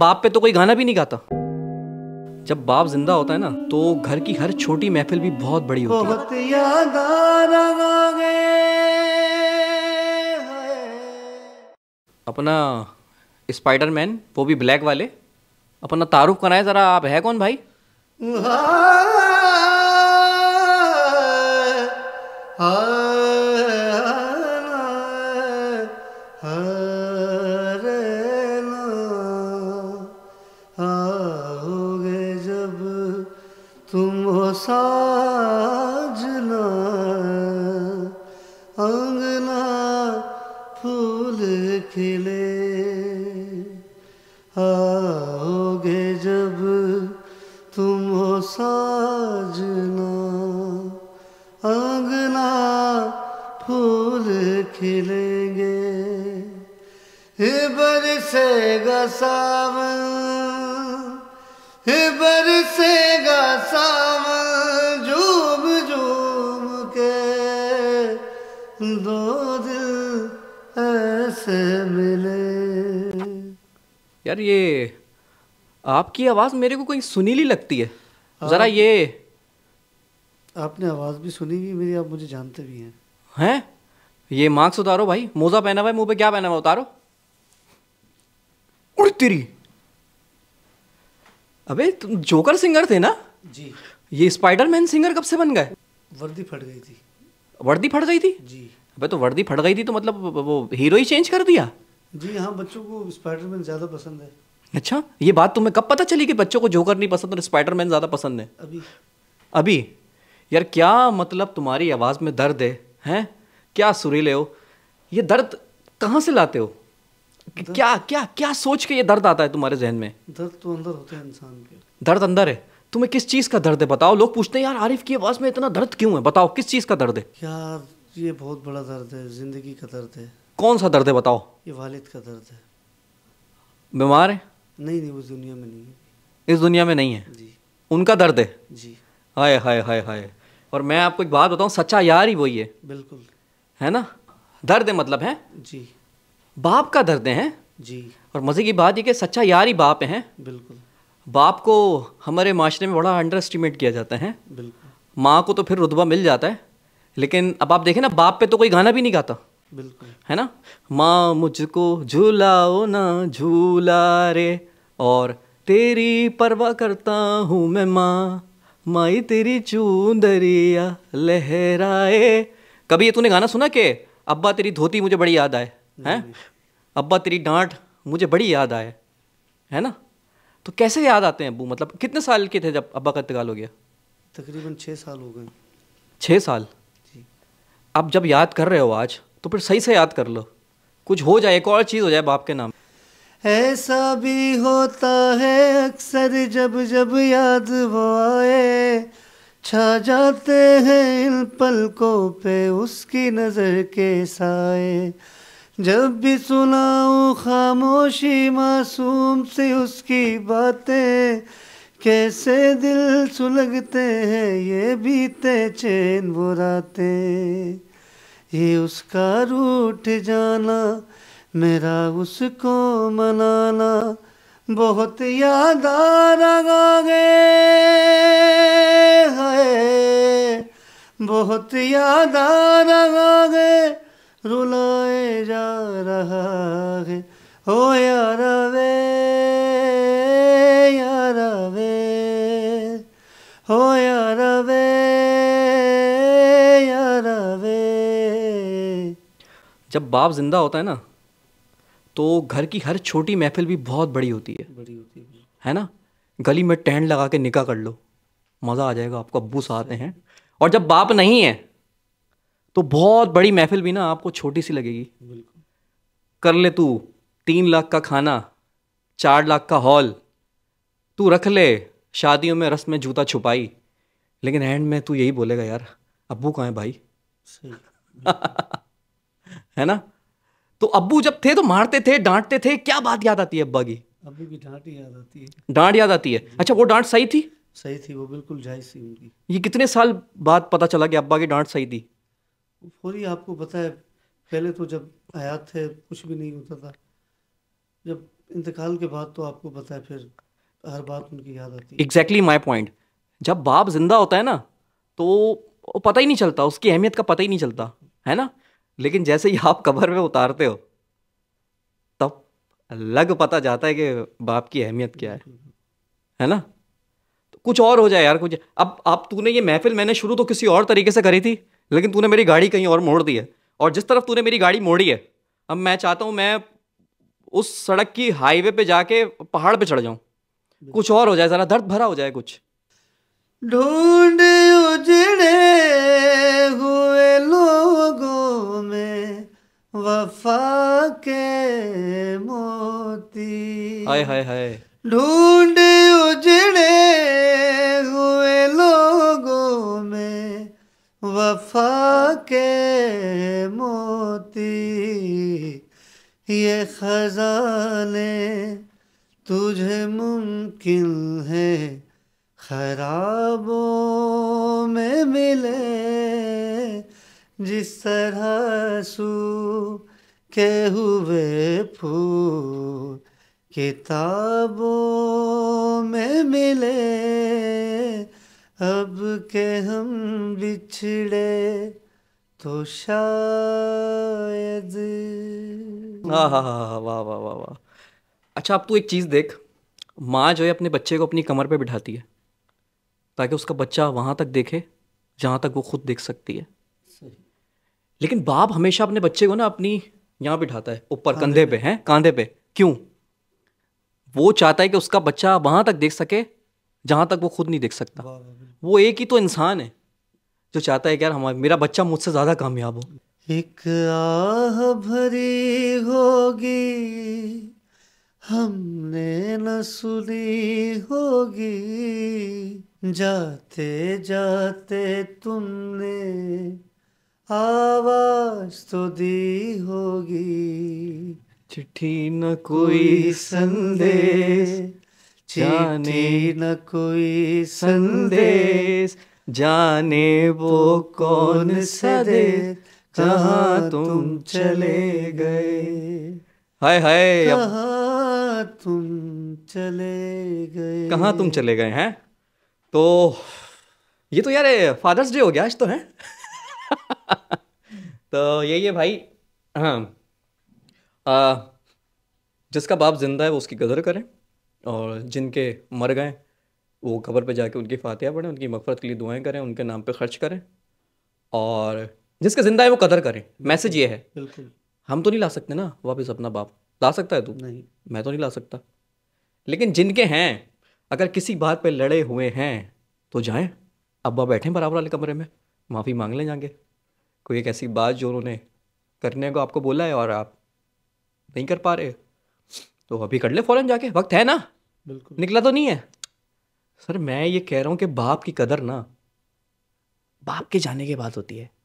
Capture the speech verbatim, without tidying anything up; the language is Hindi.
बाप पे तो कोई गाना भी नहीं गाता। जब बाप जिंदा होता है ना तो घर की हर छोटी महफिल भी बहुत बड़ी होती है। अपना स्पाइडरमैन वो भी ब्लैक वाले अपना तारुफ कराएं जरा, आप है कौन भाई? तुम हो साजना अंगना फूल खिले, आओगे जब तुम हो साजना अंगना फूल खिलेंगे। हे बरसेगा सावन, हे बरसेगा सावन झूम झूम के, दो दिल ऐसे मिले। यार ये आपकी आवाज मेरे को कहीं सुनीली लगती है जरा। ये आपने आवाज भी सुनी हुई मेरी, आप मुझे जानते भी हैं। हैं? ये मास्क उतारो भाई, मोजा पहना हुआ है मुंह पे, क्या पहना हुआ उतारो। उड़ तेरी, अबे तुम जोकर सिंगर थे ना जी? ये स्पाइडरमैन सिंगर कब से बन गए? वर्दी फट गई थी। वर्दी फट गई थी जी? अबे तो वर्दी फट गई थी तो मतलब वो हीरो ही चेंज कर दिया जी? हाँ, बच्चों को स्पाइडरमैन ज्यादा पसंद है। अच्छा, ये बात तुम्हें कब पता चली कि बच्चों को जोकर नहीं पसंद और स्पाइडरमैन ज्यादा पसंद है? अभी अभी। यार क्या मतलब तुम्हारी आवाज में दर्द है, हैं? क्या सुरीले हो। ये दर्द कहाँ से लाते हो? क्या क्या क्या सोच के ये दर्द आता है तुम्हारे जहन में? दर्द तो अंदर होता है इंसान के। दर्द अंदर है? तुम्हें किस चीज का दर्द है बताओ? लोग पूछते हैं यार आरिफ की आवाज में इतना दर्द क्यों है, बताओ किस चीज का दर्द है? यार ये बहुत बड़ा दर्द है, जिंदगी का दर्द है। कौन सा दर्द है बताओ? ये वालिद का दर्द है। बीमार है? नहीं नहीं, वो दुनिया में नहीं है। इस दुनिया में नहीं है जी। उनका दर्द है जी। हाय हाय हाय हाय। और मैं आपको एक बात बताऊँ, सच्चा यार ही वही है। बिल्कुल, है ना? दर्द है मतलब, है जी। बाप का दर्द है जी। और मजे की बात ये कि सच्चा यार ही बाप है। बिल्कुल। बाप को हमारे माशरे में बड़ा अंडर एस्टिमेट किया जाता है। बिल्कुल। माँ को तो फिर रुतबा मिल जाता है, लेकिन अब आप देखें ना बाप पे तो कोई गाना भी नहीं गाता। बिल्कुल, है ना? माँ मुझको झूलाओ ना झूला रे, और तेरी परवाह करता हूँ मैं माँ, माई तेरी चूंदरिया लहराए। कभी ये तूने गाना सुना के अब्बा तेरी धोती मुझे बड़ी याद आए, हैं? अब्बा तेरी डांट मुझे बड़ी याद आए, है ना? तो कैसे याद आते हैं अब्बू? मतलब कितने साल के थे जब अब्बा का इंतकाल हो गया? तकरीबन छः साल हो गए। छः साल जी। अब जब याद कर रहे हो आज तो फिर सही से याद कर लो, कुछ हो जाए, एक और चीज़ हो जाए बाप के नाम। ऐसा भी होता है अक्सर, जब जब याद वो आए, छा जाते हैं इन पलकों पे उसकी नज़र के साए। जब भी सुनाऊं खामोशी मासूम से उसकी बातें, कैसे दिल सुलगते हैं ये बीते चैन वो रातें। ये उसका रूठ जाना, मेरा उसको मनाना, बहुत याद आ रहा है, बहुत याद आ रहा है, रुलाए जा रहा है। ओ यारा वे यारा वे, ओ यारा वे यारा वे। जब बाप जिंदा होता है ना तो घर की हर छोटी महफिल भी बहुत बड़ी होती है। बड़ी होती है, है ना? गली में टेंट लगा के निकाह कर लो, मज़ा आ जाएगा आपको, अब्बू साथ हैं। और जब बाप नहीं है तो बहुत बड़ी महफिल भी ना आपको छोटी सी लगेगी। बिल्कुल। कर ले तू तीन लाख का खाना, चार लाख का हॉल, तू रख ले शादियों में रस्म में जूता छुपाई, लेकिन एंड में तू यही बोलेगा यार अब्बू कहाँ है भाई? है ना? तो अब्बू जब थे तो मारते थे, डांटते थे, क्या बात याद आती है अब्बा की? अभी भी डांट याद आती है। डांट याद आती है। अच्छा, वो डांट सही थी? सही थी वो, बिल्कुल जायज थी उनकी। ये कितने साल बाद पता चला कि अब्बा की डांट सही थी? पूरी आपको पता है, पहले तो जब हयात थे कुछ भी नहीं होता था, जब इंतकाल के बाद तो आपको पता है फिर हर बात उनकी याद आती है। एग्जैक्टली माई पॉइंट, जब बाप जिंदा होता है ना तो पता ही नहीं चलता, उसकी अहमियत का पता ही नहीं चलता है ना, लेकिन जैसे ही आप कब्र में उतारते हो तब अलग पता जाता है कि बाप की अहमियत क्या है, है ना। तो कुछ और हो जाए यार कुछ। अब आप तूने ये महफिल मैंने शुरू तो किसी और तरीके से करी थी, लेकिन तूने मेरी गाड़ी कहीं और मोड़ दी है, और जिस तरफ तूने मेरी गाड़ी मोड़ी है अब मैं चाहता हूँ मैं उस सड़क की हाईवे पे जाके पहाड़ पे चढ़ जाऊँ, कुछ और हो जाए, ज़रा दर्द भरा हो जाए कुछ। ढूंढ उजड़े हुए लोगों में वफा के मोती, हाय हाय हाय। ढूंढ उजड़े हुए लोगों में वफा के मोती, ये खजाने तुझे मुमकिन है खराबों में मिले, जिस तरह सूखे हुए फूल किताबों में मिले। अब के हम बिछड़े तो शायद। हाँ हाँ हाँ वाह वाह वाह वाह। अच्छा अब तू एक चीज़ देख, माँ जो है अपने बच्चे को अपनी कमर पे बिठाती है ताकि उसका बच्चा वहाँ तक देखे जहाँ तक वो खुद देख सकती है, लेकिन बाप हमेशा अपने बच्चे को ना अपनी यहाँ बिठाता है ऊपर कंधे पे, हैं कंधे पे, क्यों? वो चाहता है कि उसका बच्चा वहाँ तक देख सके जहाँ तक वो खुद नहीं देख सकता। वो एक ही तो इंसान है जो चाहता है कि यार हमारा मेरा बच्चा मुझसे ज़्यादा कामयाब हो। एक आह भरी होगी हमने न सुनी होगी, जाते जाते तुमने आवाज तो दी होगी। चिट्ठी न कोई संदेश, चिट्ठी न कोई संदेश, जाने वो कौन सा देश कहाँ तुम चले गए। हाय हाय, कहाँ तुम चले गए, कहाँ तुम चले गए हैं। तो ये तो यार फादर्स डे हो गया आज तो, है तो यही है भाई। हाँ आ, जिसका बाप जिंदा है वो उसकी कदर करें, और जिनके मर गए वो कब्र पे जाके उनकी फातिहा पढ़ें, उनकी मगफरत के लिए दुआएं करें, उनके नाम पे खर्च करें, और जिसके जिंदा है वो कदर करें। मैसेज ये है। बिल्कुल। हम तो नहीं ला सकते ना वापस अपना बाप, ला सकता है तू? नहीं, मैं तो नहीं ला सकता, लेकिन जिनके हैं अगर किसी बात पे लड़े हुए हैं तो जाएं, अब्बा बैठें बराबर वाले कमरे में, माफ़ी मांग लें जाएंगे, कोई एक ऐसी बात जो उन्होंने करने को आपको बोला है और आप नहीं कर पा रहे तो अभी कर ले फ़ौरन जाके, वक्त है ना, बिल्कुल निकला तो नहीं है। सर मैं ये कह रहा हूँ कि बाप की कदर ना बाप के जाने के बाद होती है।